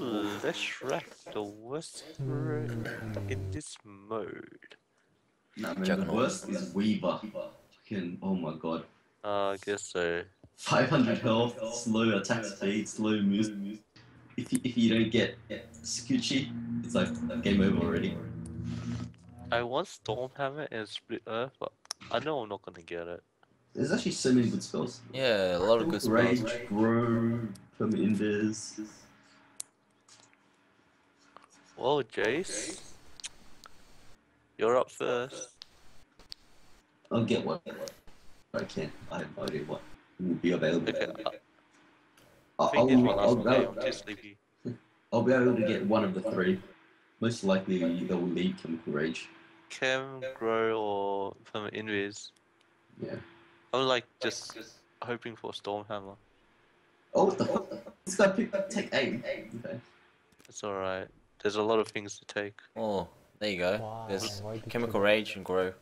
Ooh, let's rack the worst hero in this mode. Nah, man, the worst is Weaver. Fucking, oh my god. I guess so. 500 health, slow attack speed, slow moves. If you don't get Shukuchi, it's like game over already. I want Stormhammer and Split Earth, but I know I'm not gonna get it. There's actually so many good spells. Yeah, a lot of good spells. Rage, Grow, Permanent Invis. Well, Jace, you're up first. I'll get one. I can. I have no idea what will be available. Okay. I'll be able to get one of the three. Most likely, they will need Chemical Rage. Chem, Grow, or Permanent Invis. Yeah. I'm like just hoping for Stormhammer. Oh, what the fuck? This guy picked take aim. Okay. It's alright. There's a lot of things to take. Oh, there you go. Wow. There's Chemical Rage and Grow.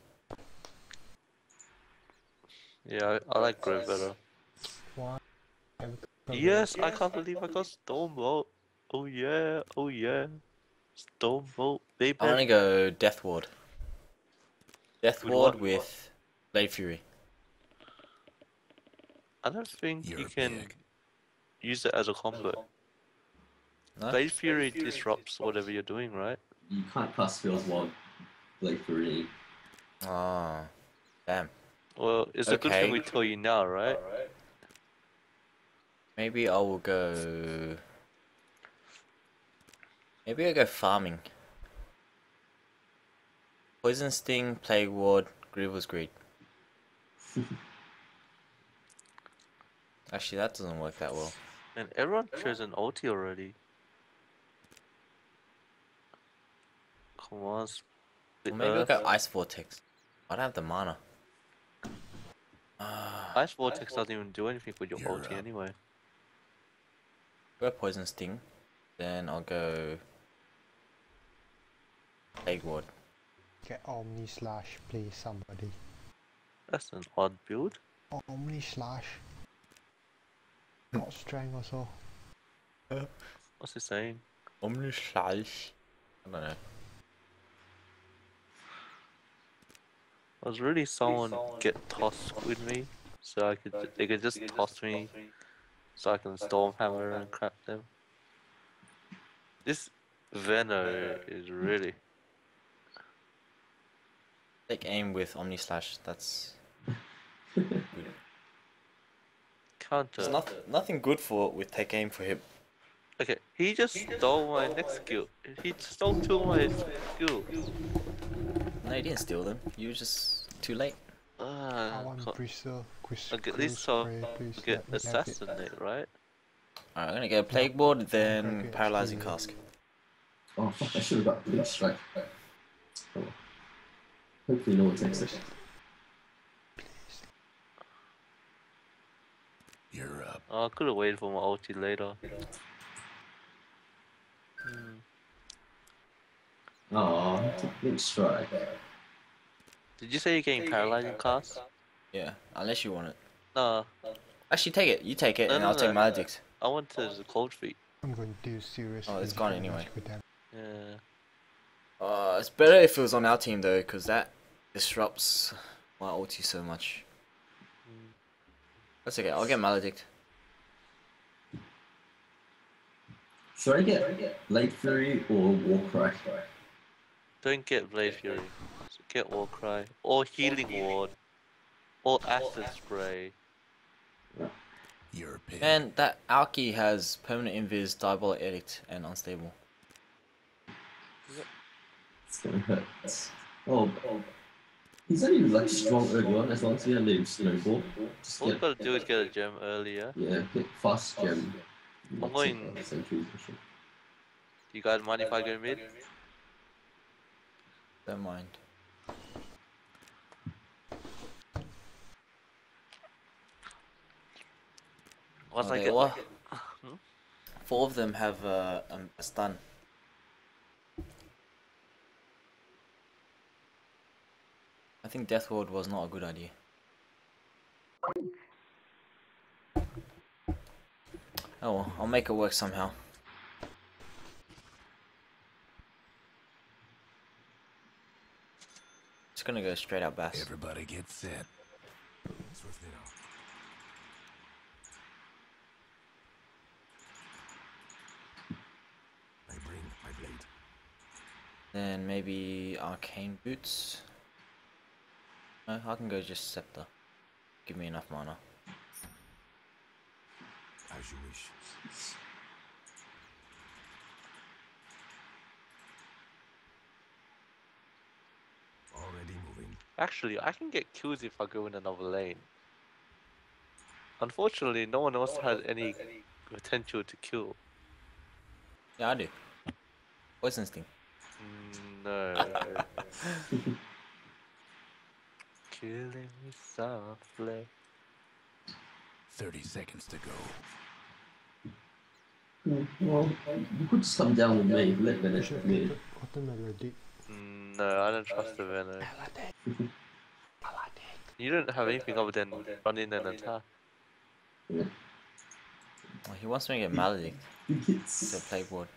Yeah, I like Grow better. Wow. Yes, I can't believe I got Stormbolt. Oh yeah, oh yeah. Stormbolt, baby. I'm gonna go Death Ward. Death Ward with Blade Fury. I don't think you can use it as a combo. No? Blade Fury disrupts whatever you're doing, right? You can't cast spells while Blade Fury. Ah, damn. Well, it's a good thing we tell you now, right? Maybe I will go. Maybe I'll go farming. Poison Sting, Plague Ward, Grievous Greed. Actually, that doesn't work that well. And everyone chose an ulti already. Come on. Well, maybe I'll go Ice Vortex. I don't have the mana. Ice Vortex doesn't even do anything with your ulti anyway. Go Poison Sting. Then I'll go Plague Ward. Get Omni slash, please, somebody. That's an odd build. Omni slash. Got strength or so. What's he saying? Omni slash. I don't know. I was really someone get tossed with me, so I could they could just toss me, so I can Stormhammer and crap them. This Venno is really. Take aim with Omni slash. That's good. Counter. There's nothing good for with take aim for him. Okay, he just stole my next skill. He stole two of my skills. No, you didn't steal them. You were just too late. I want to preserve. Okay, at least so get assassinate, right? Alright, I'm gonna get a Plague Ward, then Paralyzing cask. Oh fuck, I should have got Bleed Strike. Oh. Hopefully no one takes it. You're up. Oh, I could have waited for my ulti later. Oh, Bleed Strike. Did you say you're getting Paralyzing cask? Yeah, unless you want it. No. Actually, take it. You take it, and I'll take Maledict. I want to the cold feet. I'm going to do serious. Oh, it's gone anyway. Yeah. It's better if it was on our team though, because that disrupts my ulti so much. That's okay. I'll get Maledict. Should I get Blade Fury or Warcry? Don't get Blade Fury. Get Warcry or Healing Ward or Acid Spray. European. Man, that Alki has Permanent Invis, Diabolic Edict, and Unstable. It's gonna hurt. Oh. He's only like strong early on, as long as you don't leave Snowball. All you gotta do is get a gem earlier. Yeah, get fast gem. I'm going. Do you guys mind if I go mid? Don't mind. Once I get like four of them have a stun. I think Death Ward was not a good idea. Oh well, I'll make it work somehow. It's gonna go straight out Bass. Everybody get set. I bring my blade. Then maybe Arcane Boots. No, I can go just Scepter. Give me enough mana. As you wish. Already moving. Actually, I can get kills if I go in another lane. Unfortunately, no one else has any potential to kill. Yeah, I do. Poison Sting. No. Killing me softly. 30 seconds to go. Well, you could stop down with me. Let Vanish with me. No, I don't trust the Vanish. You don't have anything other than run in and attack. Yeah. Oh, he wants me to get Maledict. It's a Plague Ward.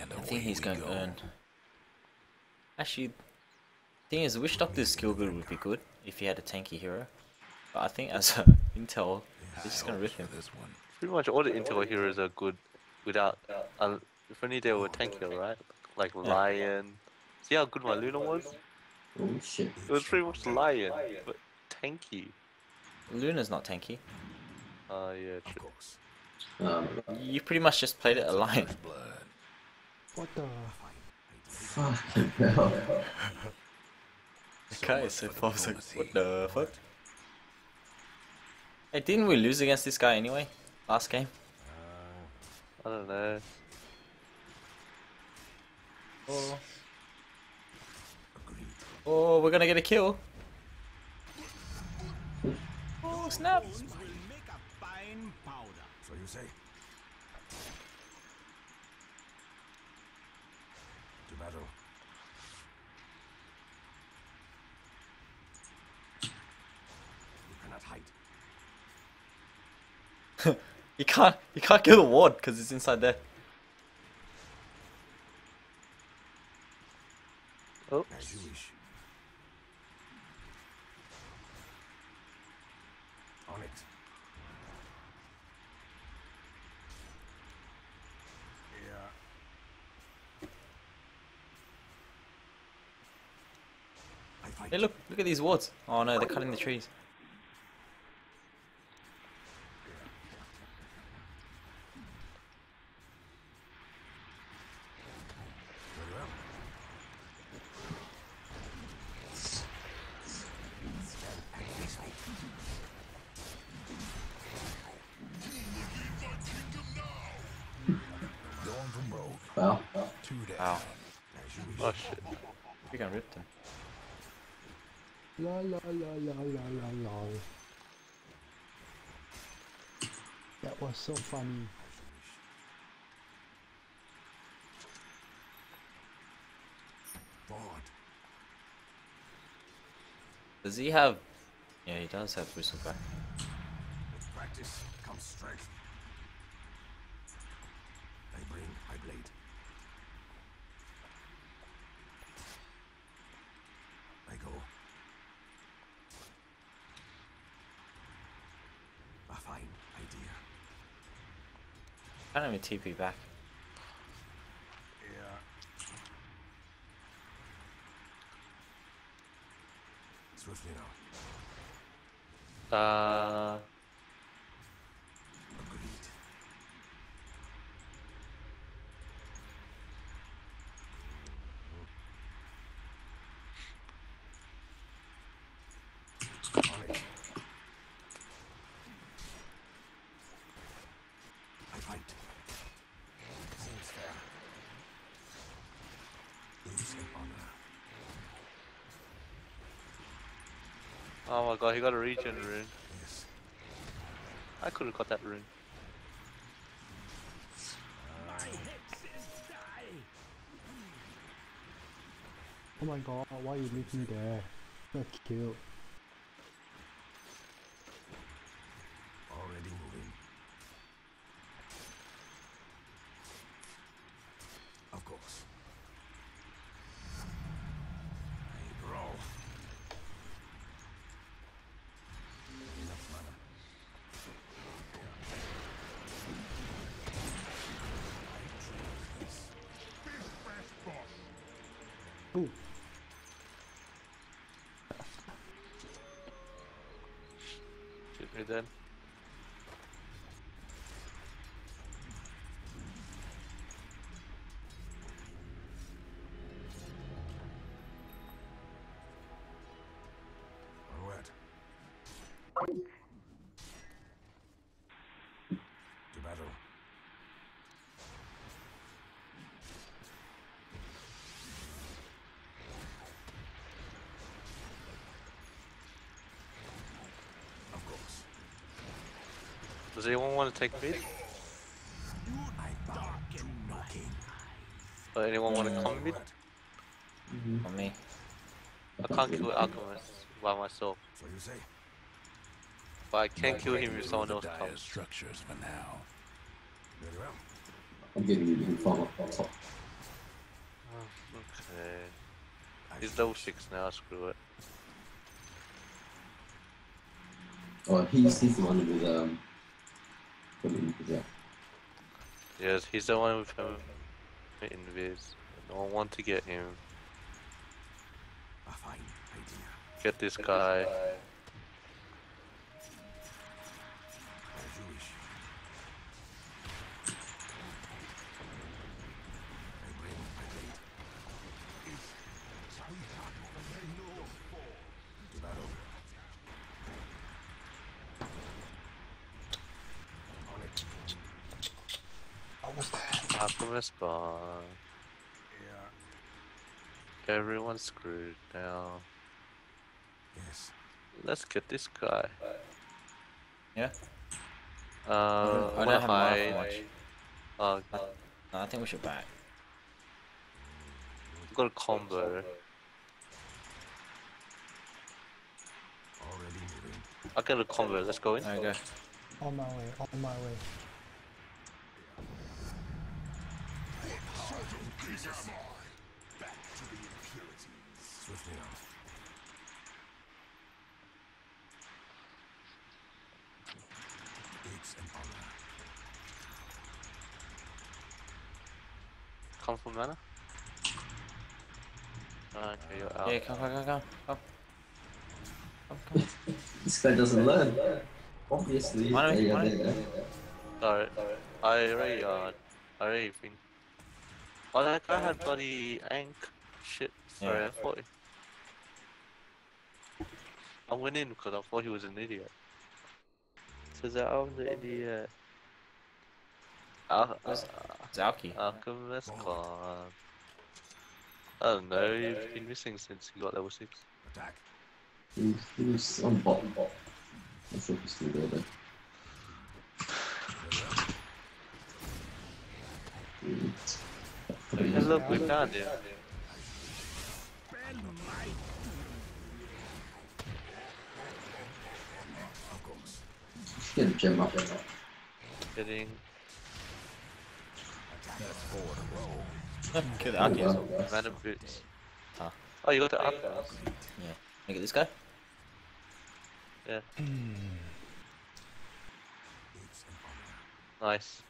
I think he's going to earn. Actually, the thing is, the Witch Doctor's skill build would be good if he had a tanky hero. But I think as a intel, this is going to rip him. Pretty much all the intel heroes are good without... if only they were tankier, right? Like Lion... See how good my Luna was? Oh shit. It was pretty much Lion, but tanky. Luna's not tanky. Oh yeah, true. You pretty much just played it a Lion. What the... Fucking hell. The guy is so far, like, what the fuck? Hey, didn't we lose against this guy anyway? Last game? I don't know. Oh, we're gonna get a kill! Oh, snap! So you say? To battle. You cannot hide. you can't kill the ward because it's inside there. Oh. As you wish. On it. Hey, look at these wards. Oh no, they're cutting the trees. Wow. Wow. Oh shit. We can rip them. La la la la la la la. That was so funny. Does he have? Yeah, he does have whistleback. With practice comes strength. I bring my blade. I go. Fine idea. I don't even TP back. Yeah. Swiftly now. Agreed. Oh my god, he got a regen rune. Yes. I could have got that rune. Oh my god, why are you leaving there? That's cute. Already moving. You're dead. Does anyone want to take mid? Does anyone want to come mid? On me. I can't kill Alchemist by myself. What do you say? But I can kill him if someone else comes. Structures for now. Very well. I'm getting you in front of top. Okay. He's level 6 now, screw it. Oh, he's the one with yeah. Yes, he's the one with Invis. I don't want to get him. Get this guy. Bar. Yeah. Everyone's screwed now. Yes. Let's get this guy. Yeah. I don't have much. No, I think we should back. We've got a combo. I got a combo. Let's go in. There you go. On my way. On my way. Come for mana? Okay, you're out. Yeah, come. This guy doesn't learn. Obviously. Alright, I already think. Oh, that guy had bloody Ankh. Shit, sorry, yeah. I thought I went in because I thought he was an idiot. So that I'm the idiot. Alchemist Khan. I don't know, you've been missing since you got level 6. Attack. He was on bottom. I thought he was still there, though. Hey, look, we found him. Get a gem up there. Getting. That's forward roll. Get the Aki as well. Random boots. Huh. Oh, you got the Aki. Yeah. Can I get this guy? Yeah. Nice.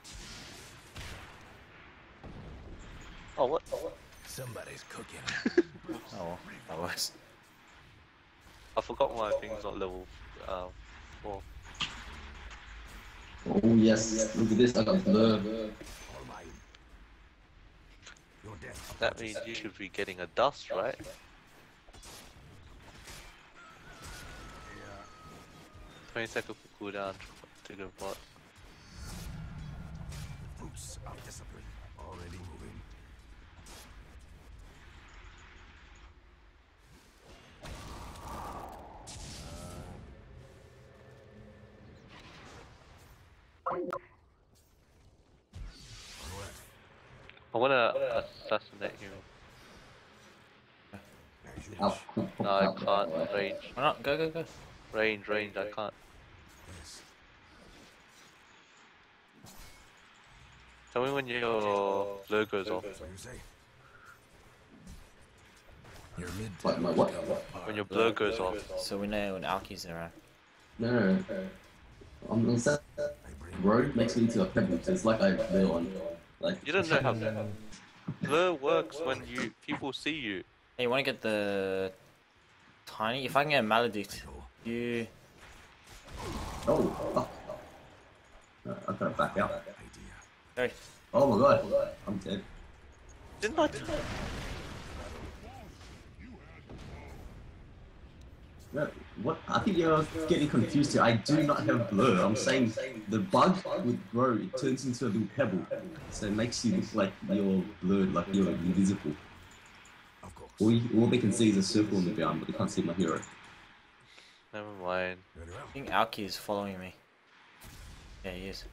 Oh, what? Oh, what? Somebody's cooking. Oh, that was. I forgot why things not level 4. Oh yes, look at this, I got Blur. That means you should be getting a Dust, right? Yeah. 20 seconds for cooldown to the bot. Oops, I'm disciplined. Already moving. I wanna assassinate him. Oh. No, I can't range. Why not? Go. Range, I can't. Tell me when your blur goes off. When your blur goes off. So we know when Alki's around. No. Is that road makes me into a pebble, so it's like I blur on. Like, you don't know how to. Blur works when you people see you. Hey, you want to get the tiny? If I can get a Maledict, you. Oh, I gotta back out. Hey. Oh my god, I'm dead. Didn't I do that? No, what? I think you're getting confused here. I do not have Blur. I'm saying the bug with Grow, it turns into a little pebble. So it makes you look like you're blurred, like you're invisible. All they can see is a circle on the ground, but they can't see my hero. Never mind. I think Alki is following me. Yeah, he is.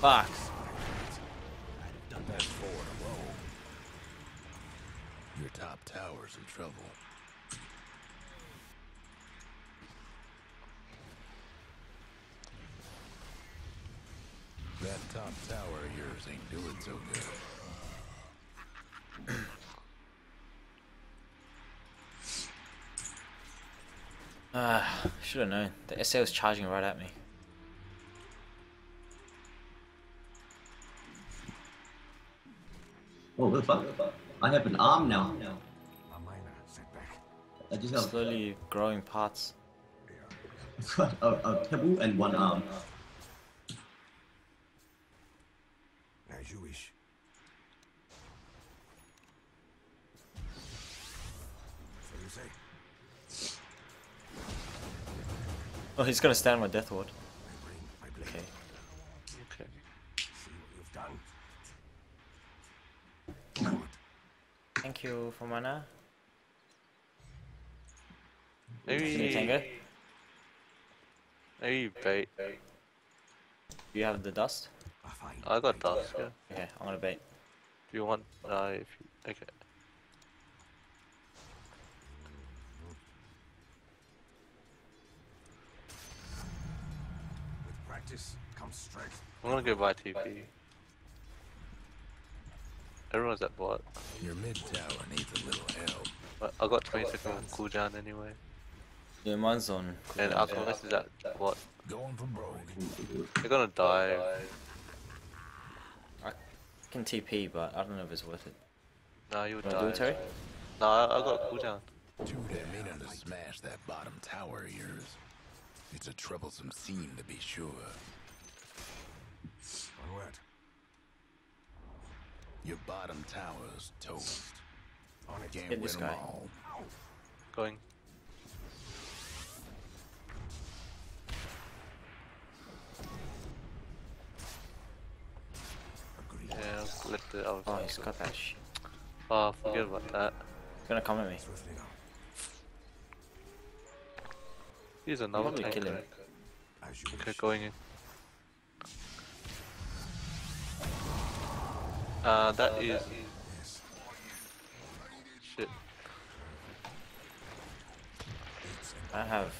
Fuck! I've done that before in a row. Your top tower's in trouble. That top tower of yours ain't doing so good. Ah, should have known. The SA was charging right at me. Oh, what the fuck? I have an arm now. I just have slowly growing parts. a pebble and one arm. As you wish. So you say. Oh, he's gonna stand my Death Ward. Okay. Okay. See what you've done. Thank you for mana. Maybe bait. You have the dust? I got dust, yeah. Okay, I'm gonna bait. Do you want okay. I'm gonna go buy TP. Everyone's at bot. Your mid tower needs a little help. But I got 20 seconds cooldown anyway. Yeah, mine's on. And Alchemist is at bot. They're gonna die. I can TP, but I don't know if it's worth it. No, you'll die. Do it, Terry? No, I got cooldown. They're meaning to smash that bottom tower of yours. It's a troublesome scene to be sure. Onward. Your bottom tower's toast. On a game with them all. Going. Yeah, I'll flip it out. Oh, he's got that shit. Oh, forget about that. He's gonna come at me. He's another tank. Kill him. Okay, going in. That is... Shit. I have,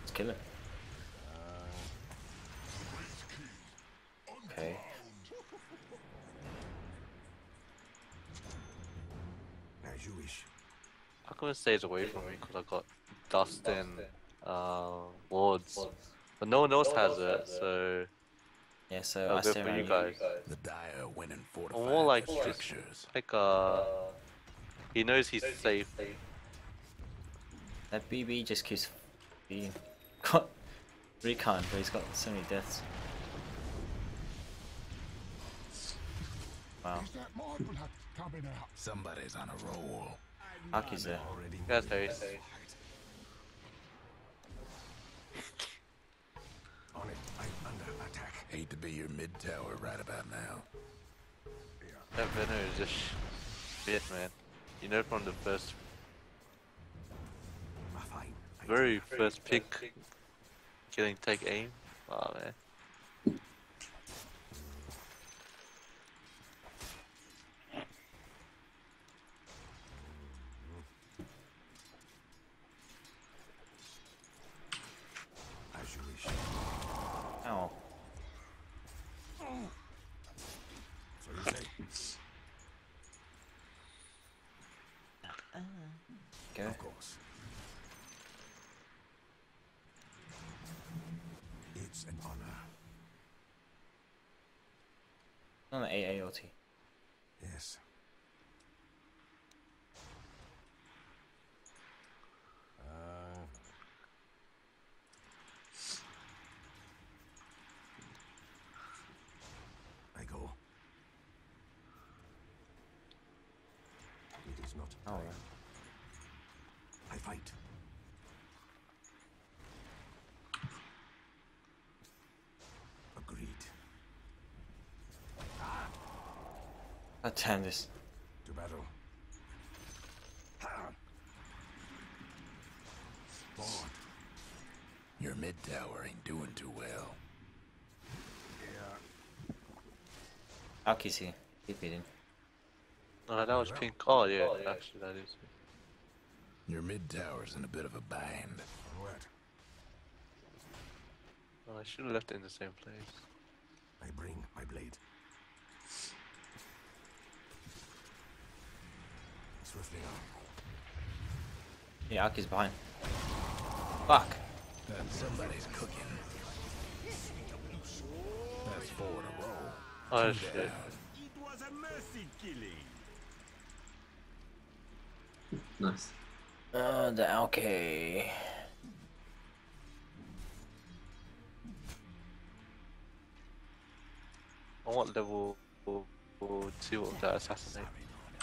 Let's kill him. Okay. As you wish. I'm gonna stay away from me because I got dust and wards, but no one else has it, so yeah. So I'll go for you guys. The dire went and fortified. Or more like structures. Like he knows he's safe. That BB just keeps being got recon, but he's got so many deaths. Wow. Somebody's on a roll. Aki's there. That's very safe. On it, I'm under attack. Hate to be your mid tower right about now. That Venom is just shit, man. You know, from the first, very first pick, killing take aim. Wow, man. Ow. Okay. Of course. It's an honor. Not an AAOT. Yes. God damn this. To battle. Spawn. Your mid tower ain't doing too well. Yeah. Aki's here. Keep beating. Oh, that was pink. Oh, yeah, oh, yeah. Actually, that is. Your mid tower's in a bit of a bind. What? Oh, I should have left it in the same place. I bring my blade. Swiftly on. Yeah, Aki's behind. Fuck. That's somebody's cooking. That's four in a row. Oh, shit. Down. It was a mercy killing. Nice. Okay. I want level 2 of that assassinate.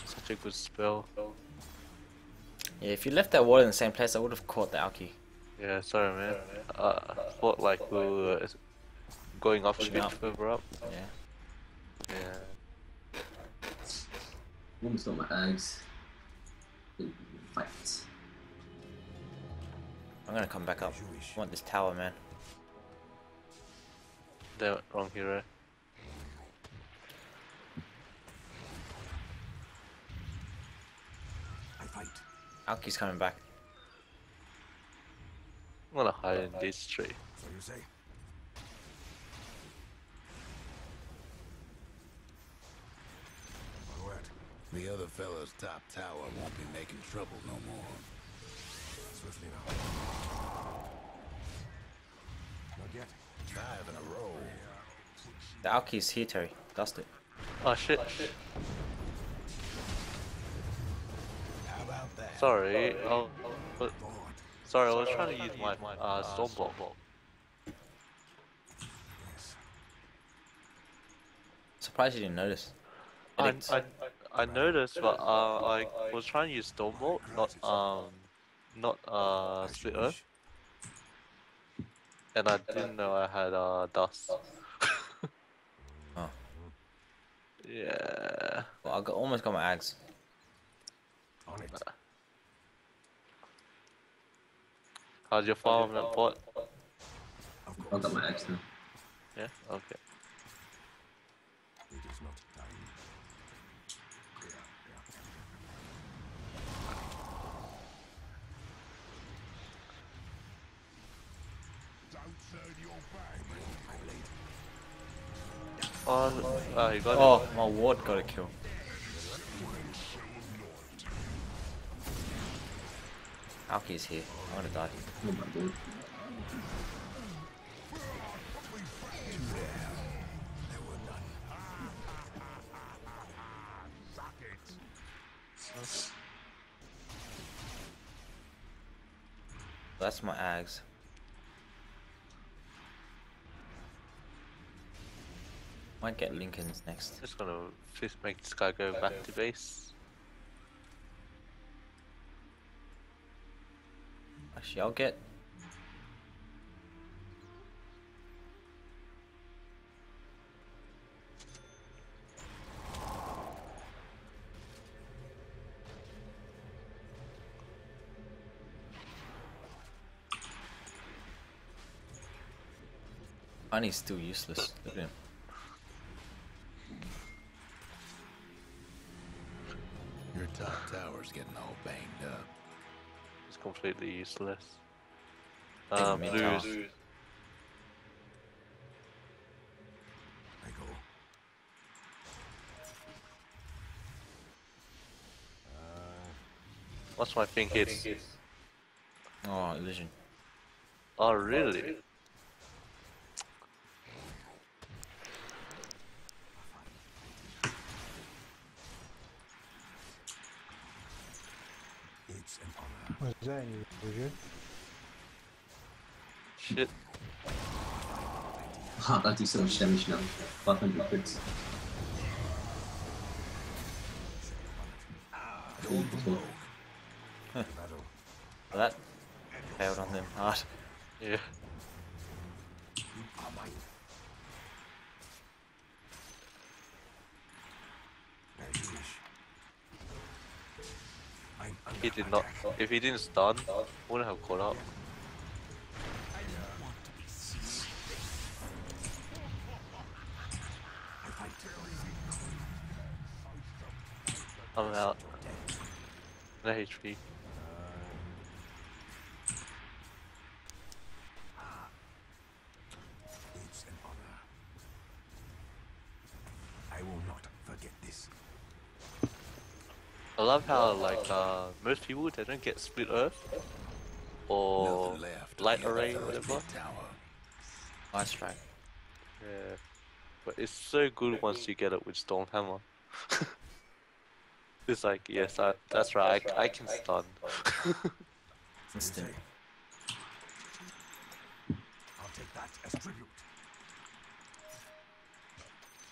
Such a good spell. Yeah, if you left that wall in the same place, I would have caught the Alki. Yeah, sorry man. I thought like we were going off a bit further up. Yeah. Yeah. Almost got my eggs. Fight. I'm gonna come back up. I want this tower, man. They're wrong hero. Alki's coming back. I'm gonna hide in this tree. So you say? The other fella's top tower won't be making trouble no more. Swiftly now. Not yet. 5 in a row. The Alki's here, Terry. Dust it. Oh shit. Oh, shit. Sorry, sorry, I was trying to use my Stormbolt. Surprised you didn't notice. I noticed, but I was trying to use Stormbolt, not Split Earth. And I didn't know I had Dust. Oh. Yeah. Well, I almost got my Ags. On it. How's your farm that bot? I got my axe now. Yeah? Okay. It is not time. Yeah, yeah. Don't turn your back. Oh, you got it. Oh, my ward got a kill. Alki's here. I'm gonna die. Oh my god. That's my Ags. Might get Lincoln's next. I'm just gonna make this guy go back to base. Actually, I'll get. Bunny's still useless. Look at him. Your top tower's getting all banged up. It's completely useless. Blues. What's my pink hits? Oh, illusion. Oh, really? What is that? Shit. Ha, that did so much damage now. 500 crits. That failed on them hard. Yeah. He did not. If he didn't stun, wouldn't have caught up. I'm out. No HP. I love how, like, most people, they don't get Split Earth or Light Array, whatever. Nice try. Yeah. But it's so good once you get it with Stormhammer. It's like, yes, that's right, I can stun. Instant. I'll take that as tribute.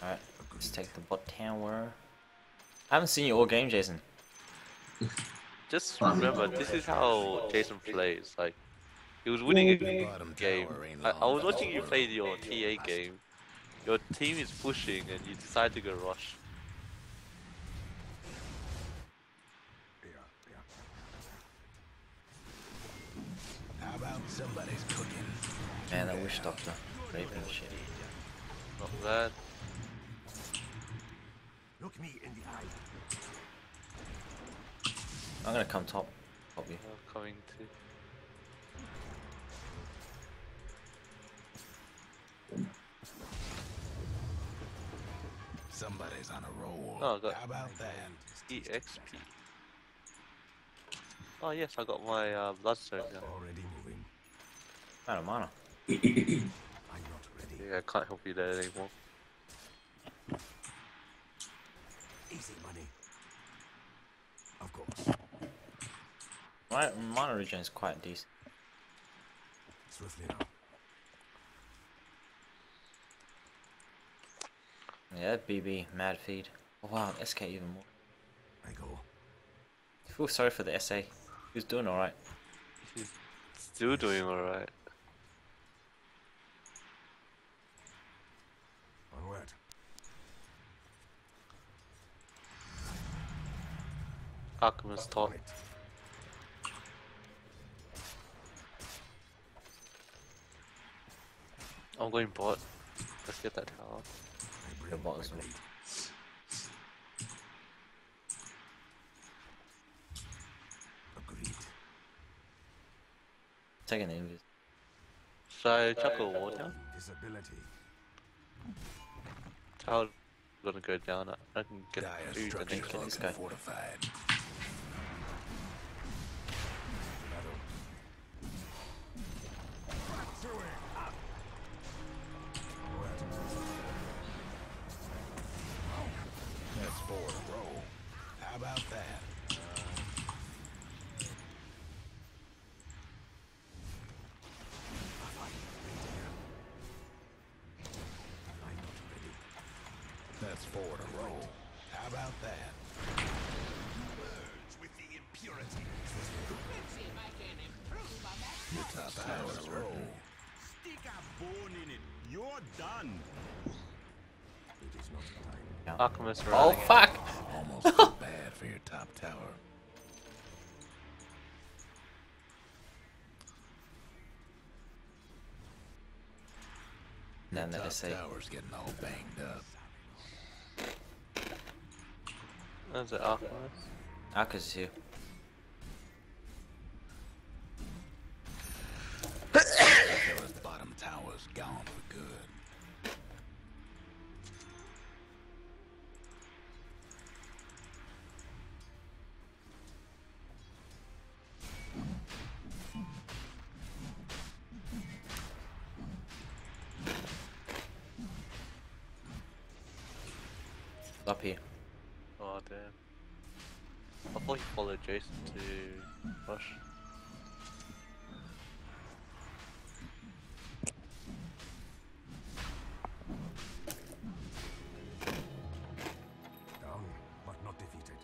Alright, let's take the bot tower. I haven't seen you all game, Jason. Just remember, this is how Jason plays. Like, he was winning a game. I was watching you play your TA game. Your team is pushing, and you decide to go rush. How about somebody's cooking? Man, that Witch Doctor, raping shit. Not bad. Look me in the eye. I'm gonna come top. Probably. I'm coming too. Somebody's on a roll. Oh, I got. How about that? EXP. Oh yes, I got my Bloodstone now. Already moving. I don't mind. I'm not ready. Yeah, I can't help you there anymore. Easy money. Of course. My origin is quite decent. Swiftly now. Yeah, BB, mad feed. Oh wow, SK even more. I go. I feel sorry for the SA. He's doing alright. He's still doing alright. Onward. Alchemist top. I'm going bot. Let's get that tower. The bot is late. Agreed. Take an invis. Should I chuck a water? Tower gonna go down. I can get through the next one. This guy. Alchemist. Oh fuck! Almost bad for your top tower. Your top tower's getting all banged up. That's an Alchemist. Alchemist too. Those bottom towers gone for good. Up here. Oh damn. I thought he followed Jason to rush. Down, but not defeated.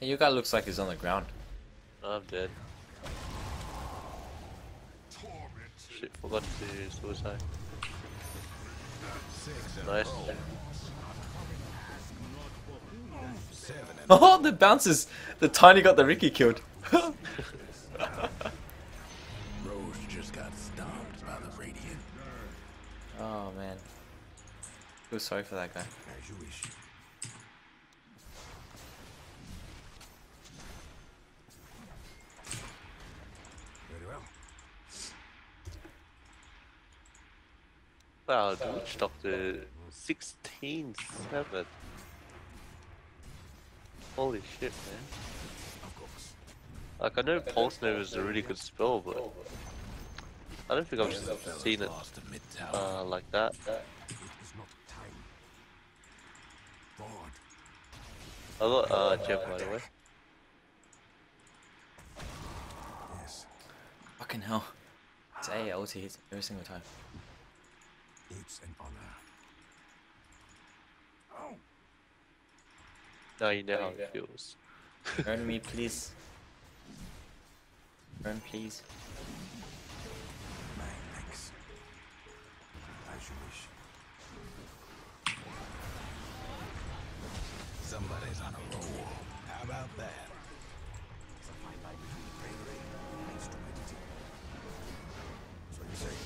Hey, your guy looks like he's on the ground. No, I'm dead. Shit, forgot to do suicide. Nice. Oh, the bounces! The Tiny got the Ricky killed. Rose just got stomped by the Radiant. Oh man. I feel sorry for that guy. As you wish. Very well. Wow, the Witch Doctor 16/7. Holy shit, man. Of course. Like, I know Pulse Nova is a really good spell, but I don't think I've just seen it like that. I got Jeff, by the way. Yes. Fucking hell. It's AA ulti hits every single time. It's an honor. Oh. Now you know how it feels. Burn me, please. Burn, please. My thanks. As you wish. Somebody's on a roll. How about that? It's a fine line between bravery and stupidity. So you say.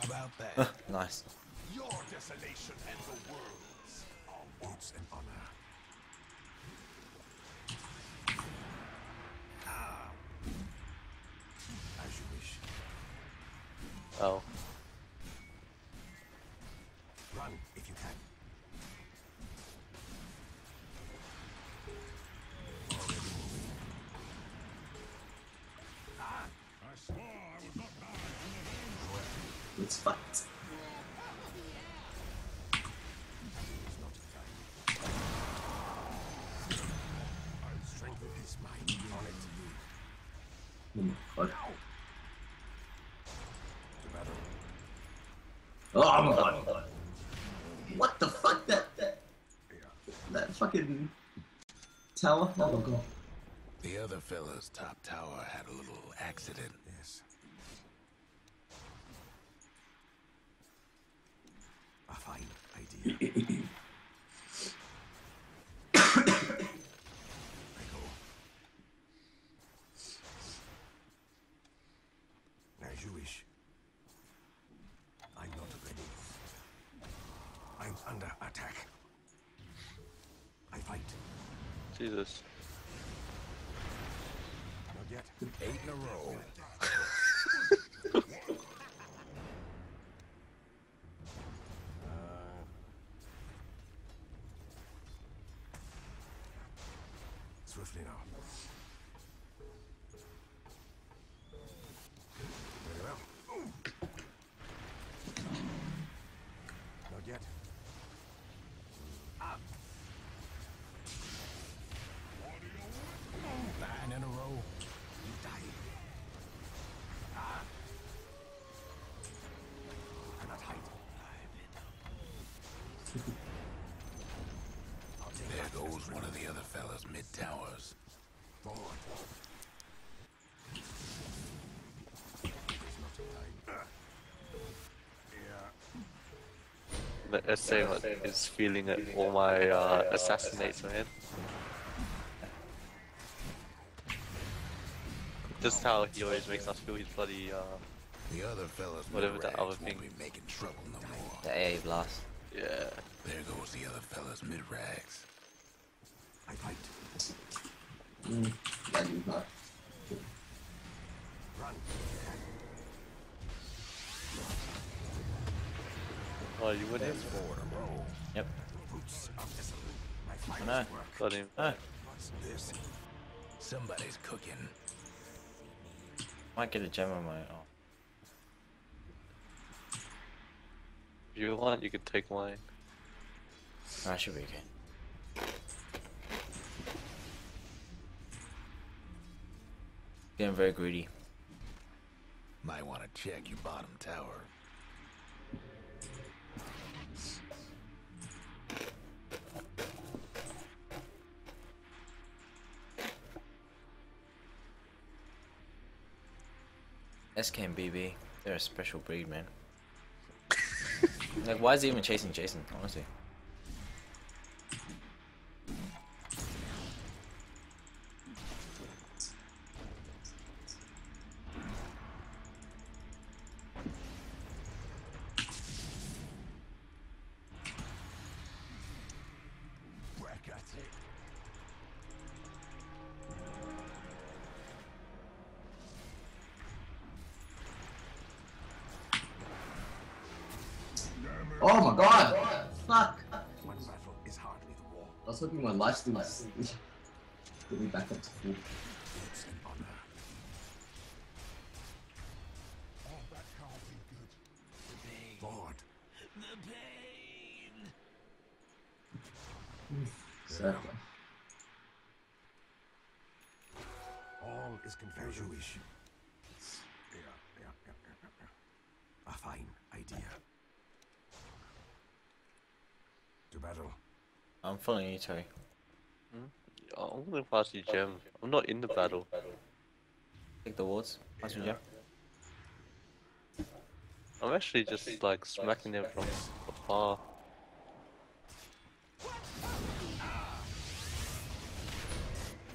How about that? Nice. Your desolation and the world's are words and honor. Oh. Run if you can. Let's fight. Oh my god. Oh, what the fuck? That fucking tower? Oh my god. The other fella's top tower had a little accident. Yes. A fine idea. As you wish. I'm not ready. I'm under attack. I fight. Jesus. Not yet. 8 in a row. Swiftly now. One of the other fellas mid towers. Forward. The SA is feeling it, all my assassinates, man. Just how he always makes us feel his bloody the other fellas, whatever the other thing. Be making trouble no more. The AA blast. Yeah. There goes the other fellas mid rags. I fight. Run. Oh, you went in? Yep. Oh, no. Got him. No. Somebody's cooking. Might get a gem on my own. If you want, you can take mine. I should be okay. Getting very greedy. Might want to check your bottom tower. SKMBB, they're a special breed, man. Like, why is he even chasing Jason, honestly? Oh my god! Fuck! One rifle is hardly the war. I was hoping my life still get me back up to full. It's an honor. Oh, that can't be good. The pain. Lord. The pain. Exactly. All is confusion. A fine idea. To battle. I'm following you, Terry. Hmm? I'm gonna pass you, Gem. I'm not in the battle. Take the wards. Pass you, Gem. I'm actually just like smacking them from afar.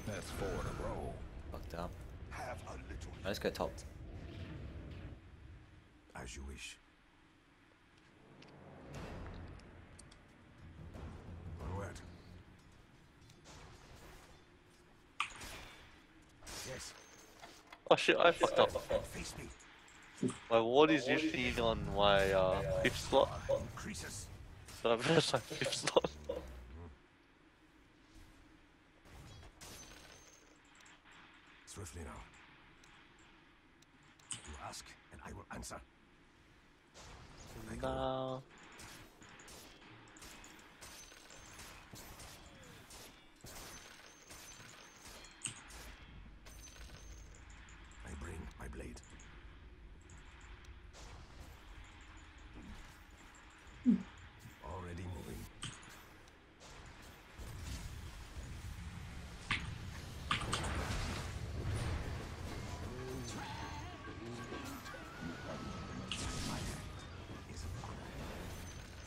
That's four in a row. Fucked up. Let's go top. As you wish. Oh shit, I fucked up. My ward is usually on my 5th slot. So I've lost my 5th slot. Swiftly now. You ask and I will answer. No. Blade. Already moving.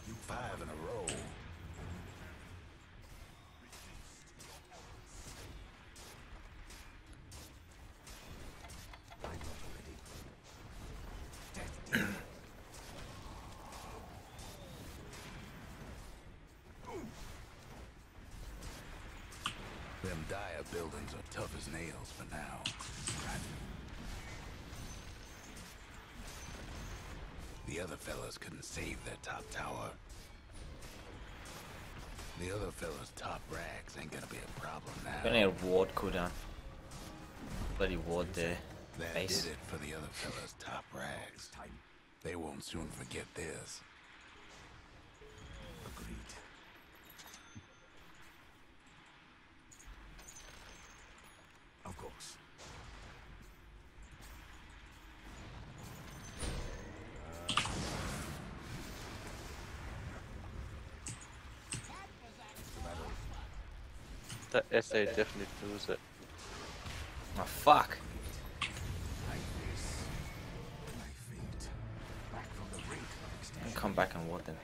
You 5 in a row. Them dire buildings are tough as nails for now. The other fellas couldn't save their top tower. The other fellas' top rags ain't gonna be a problem now. Gonna need a ward cooldown. Bloody ward there. That base. Did it for the other fellas' top rags. They won't soon forget this. Agreed. That SA definitely loses it. Oh fuck! I'll come back and ward them.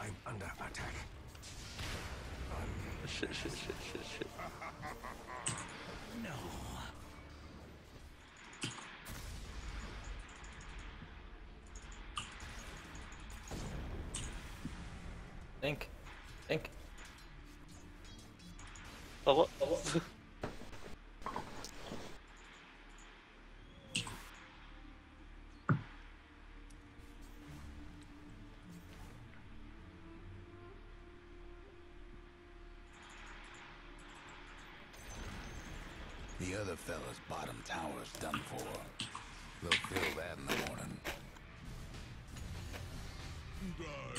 I'm under attack. Shit. No. Think. Oh, what? The other fella's bottom tower's done for. We'll kill that in the morning.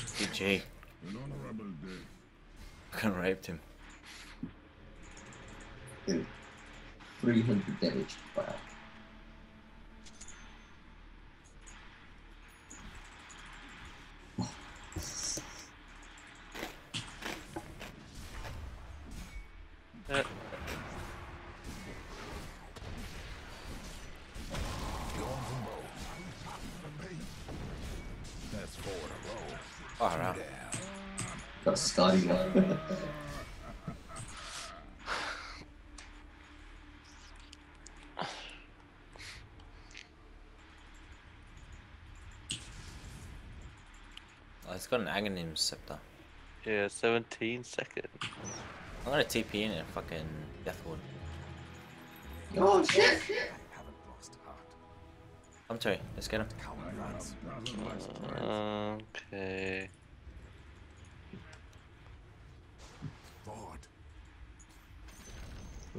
GG. An honorable death. I raped him. Dude. 300 damage. Wow. Scotty one. Oh, it's got an Aghanim's Scepter. Yeah, 17 seconds. I'm gonna TP in and fucking Death Ward. Oh shit! I'm sorry, let's get him. Okay.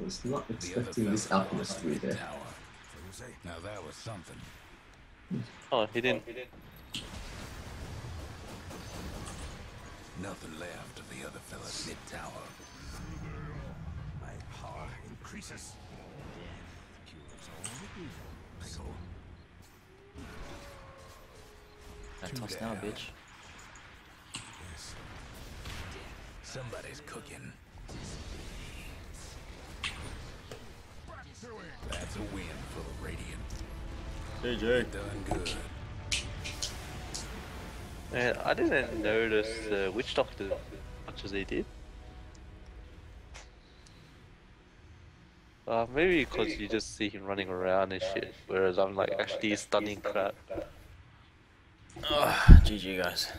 I was not expecting this alchemist to be there. Now that was something. Oh, he didn't. Nothing left of the other fella's mid tower. My power increases. So. Toss now, bitch. Yes. Somebody's cooking. That's a win for the Radiant. Hey, Jake. Done good. Man, I didn't notice the Witch Doctor as much as he did. Maybe because you just see him running around and shit, whereas I'm like actually stunning crap. GG guys.